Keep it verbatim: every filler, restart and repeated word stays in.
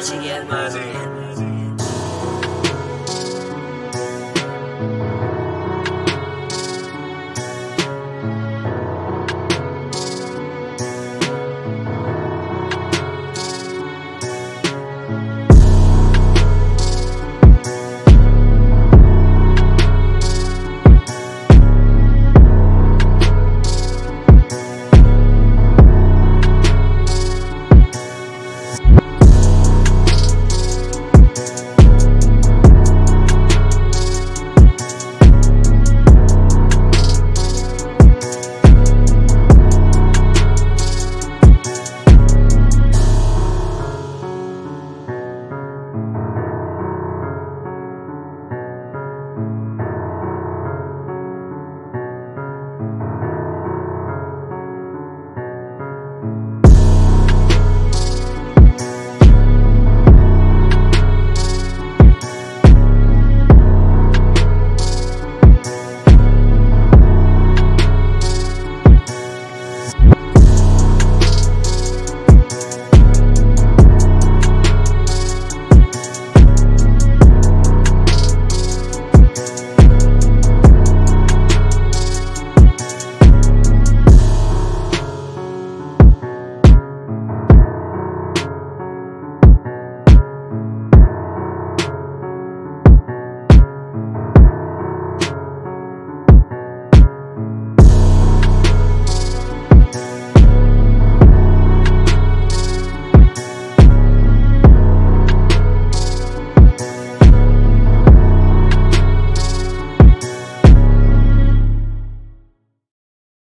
magic, yeah, magic.